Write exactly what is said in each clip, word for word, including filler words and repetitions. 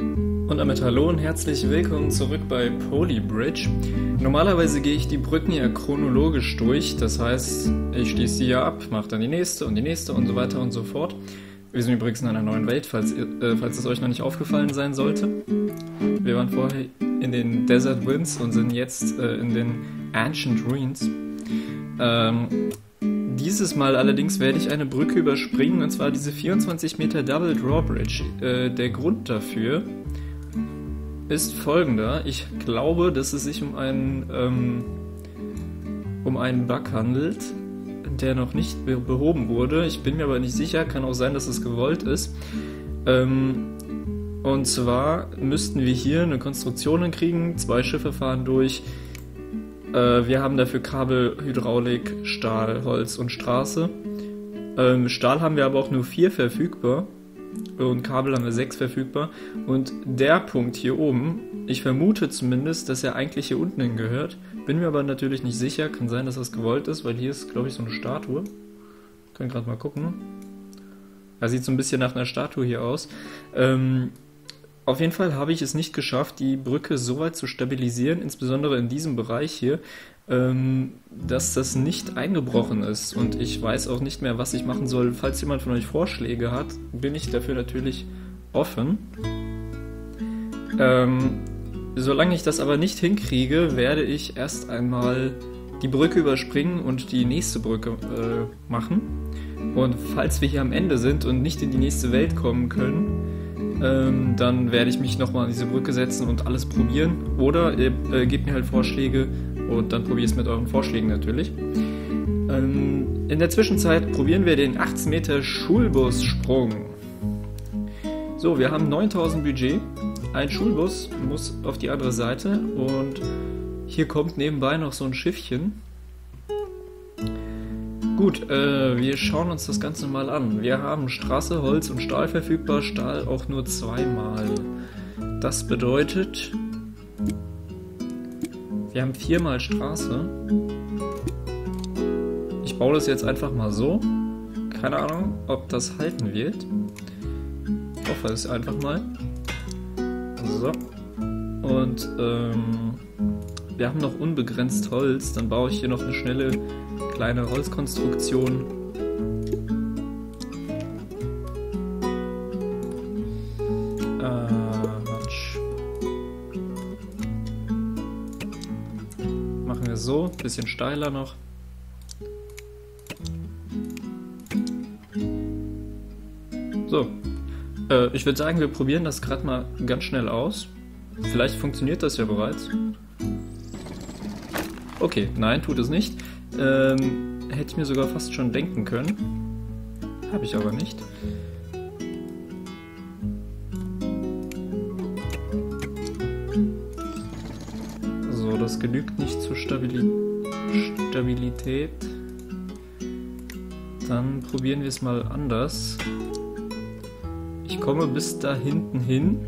Und damit hallo und herzlich willkommen zurück bei Polybridge. Normalerweise gehe ich die Brücken ja chronologisch durch, das heißt, ich schließe sie ja ab, mache dann die nächste und die nächste und so weiter und so fort. Wir sind übrigens in einer neuen Welt, falls, äh, falls es euch noch nicht aufgefallen sein sollte. Wir waren vorher in den Desert Winds und sind jetzt äh, in den Ancient Ruins. Ähm, Dieses Mal allerdings werde ich eine Brücke überspringen, und zwar diese vierundzwanzig Meter Double Drawbridge. Äh, der Grund dafür ist folgender. Ich glaube, dass es sich um einen, ähm, um einen Bug handelt, der noch nicht be- behoben wurde. Ich bin mir aber nicht sicher, kann auch sein, dass es gewollt ist. Ähm, und zwar müssten wir hier eine Konstruktion hinkriegen, zwei Schiffe fahren durch. Äh, wir haben dafür Kabel, Hydraulik, Stahl, Holz und Straße. Ähm, Stahl haben wir aber auch nur vier verfügbar. Und Kabel haben wir sechs verfügbar. Und der Punkt hier oben, ich vermute zumindest, dass er eigentlich hier unten hin gehört. Bin mir aber natürlich nicht sicher. Kann sein, dass das gewollt ist, weil hier ist, glaube ich, so eine Statue. Können gerade mal gucken. Da sieht so ein bisschen nach einer Statue hier aus. Ähm, auf jeden Fall habe ich es nicht geschafft, die Brücke so weit zu stabilisieren, insbesondere in diesem Bereich hier, ähm, dass das nicht eingebrochen ist. Und ich weiß auch nicht mehr, was ich machen soll. Falls jemand von euch Vorschläge hat, bin ich dafür natürlich offen. Ähm, solange ich das aber nicht hinkriege, werde ich erst einmal die Brücke überspringen und die nächste Brücke äh, machen. Und falls wir hier am Ende sind und nicht in die nächste Welt kommen können, Ähm, dann werde ich mich nochmal an diese Brücke setzen und alles probieren. Oder ihr äh, gebt mir halt Vorschläge und dann probiert es mit euren Vorschlägen natürlich. Ähm, in der Zwischenzeit probieren wir den achtzehn Meter Schulbussprung. So, wir haben neuntausend Budget. Ein Schulbus muss auf die andere Seite und hier kommt nebenbei noch so ein Schiffchen. Gut, äh, wir schauen uns das Ganze mal an. Wir haben Straße, Holz und Stahl verfügbar, Stahl auch nur zweimal. Das bedeutet, wir haben viermal Straße. Ich baue das jetzt einfach mal so. Keine Ahnung, ob das halten wird. Ich hoffe es einfach mal. So. Und ähm, wir haben noch unbegrenzt Holz. Dann baue ich hier noch eine schnelle kleine Holzkonstruktion. Äh, Matsch. Machen wir so, bisschen steiler noch. So. Äh, ich würde sagen, wir probieren das gerade mal ganz schnell aus. Vielleicht funktioniert das ja bereits. Okay, nein, tut es nicht. Ähm, hätte ich mir sogar fast schon denken können. Habe ich aber nicht. So, das genügt nicht zur Stabili Stabilität. Dann probieren wir es mal anders. Ich komme bis da hinten hin.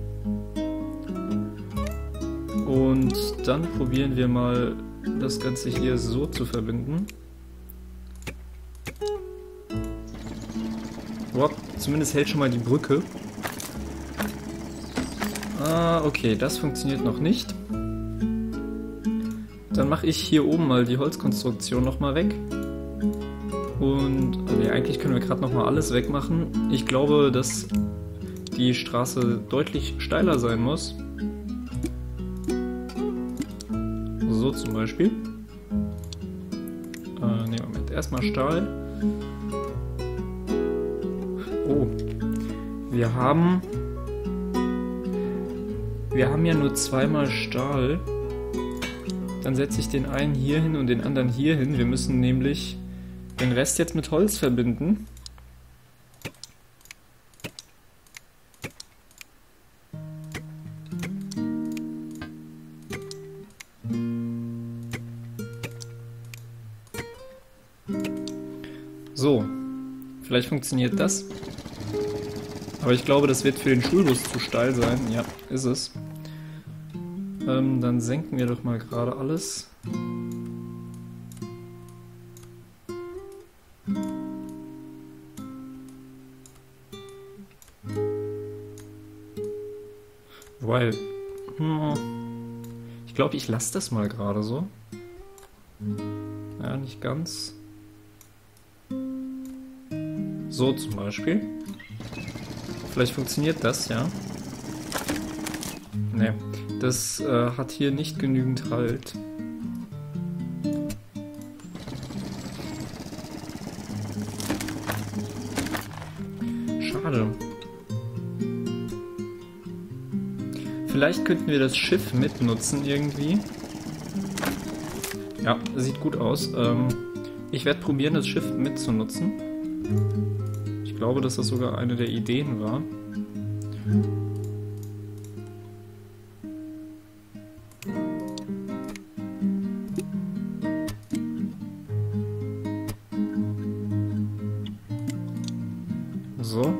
Und dann probieren wir mal das Ganze hier so zu verbinden. Wow, zumindest hält schon mal die Brücke. Ah, okay, das funktioniert noch nicht. Dann mache ich hier oben mal die Holzkonstruktion nochmal weg. Und also ja, eigentlich können wir gerade nochmal alles wegmachen. Ich glaube, dass die Straße deutlich steiler sein muss. So zum Beispiel. Äh, ne, Moment. Erstmal Stahl. Oh. Wir haben... Wir haben ja nur zweimal Stahl. Dann setze ich den einen hier hin und den anderen hier hin. Wir müssen nämlich den Rest jetzt mit Holz verbinden. So, vielleicht funktioniert das. Aber ich glaube, das wird für den Schulbus zu steil sein. Ja, ist es. Ähm, dann senken wir doch mal gerade alles. Wobei, hm, ich glaube, ich lasse das mal gerade so. Ja, nicht ganz. So zum Beispiel. Vielleicht funktioniert das, ja. Ne, das äh, hat hier nicht genügend Halt. Schade. Vielleicht könnten wir das Schiff mitnutzen irgendwie. Ja, sieht gut aus. Ähm, ich werde probieren, das Schiff mitzunutzen. Ich glaube, dass das sogar eine der Ideen war. So.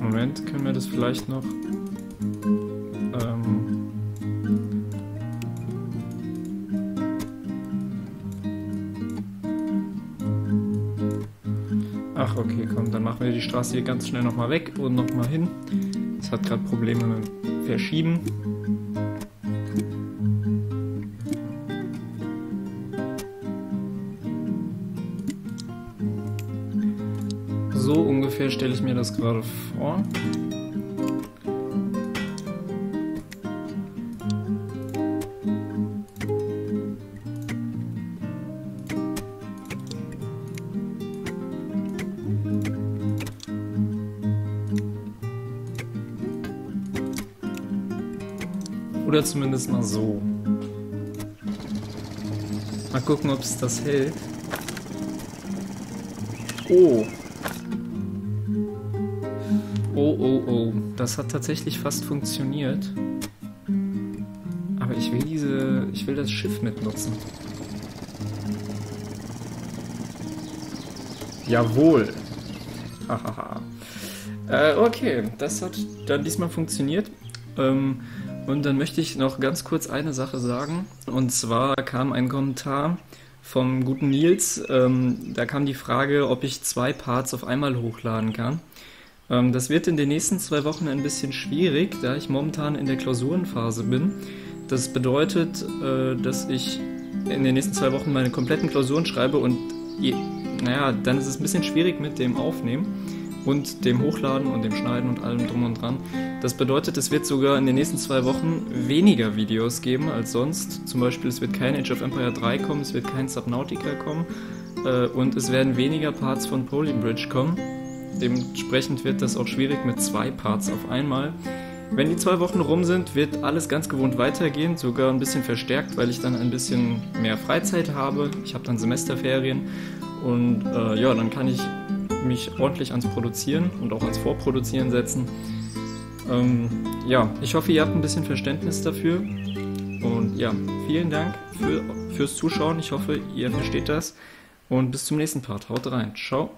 Moment, können wir das vielleicht noch... Okay, komm, dann machen wir die Straße hier ganz schnell nochmal weg und nochmal hin. Es hat gerade Probleme mit dem Verschieben. So ungefähr stelle ich mir das gerade vor. Oder zumindest mal so. Mal gucken, ob es das hält. Oh. Oh, oh, oh. Das hat tatsächlich fast funktioniert. Aber ich will diese... Ich will das Schiff mitnutzen. Jawohl. Hahaha. äh, okay. Das hat dann diesmal funktioniert. Ähm... Und dann möchte ich noch ganz kurz eine Sache sagen. Und zwar kam ein Kommentar vom guten Nils. Ähm, da kam die Frage, ob ich zwei Parts auf einmal hochladen kann. Ähm, das wird in den nächsten zwei Wochen ein bisschen schwierig, da ich momentan in der Klausurenphase bin. Das bedeutet, äh, dass ich in den nächsten zwei Wochen meine kompletten Klausuren schreibe. Und je, naja, dann ist es ein bisschen schwierig mit dem Aufnehmen und dem Hochladen und dem Schneiden und allem drum und dran. Das bedeutet, es wird sogar in den nächsten zwei Wochen weniger Videos geben als sonst. Zum Beispiel, es wird kein Age of Empire drei kommen, es wird kein Subnautica kommen äh, und es werden weniger Parts von Polybridge kommen. Dementsprechend wird das auch schwierig mit zwei Parts auf einmal. Wenn die zwei Wochen rum sind, wird alles ganz gewohnt weitergehen, sogar ein bisschen verstärkt, weil ich dann ein bisschen mehr Freizeit habe. Ich habe dann Semesterferien und äh, ja, dann kann ich mich ordentlich ans Produzieren und auch ans Vorproduzieren setzen. Ähm, ja, ich hoffe, ihr habt ein bisschen Verständnis dafür und ja, vielen Dank für, fürs Zuschauen. Ich hoffe, ihr versteht das und bis zum nächsten Part. Haut rein. Ciao.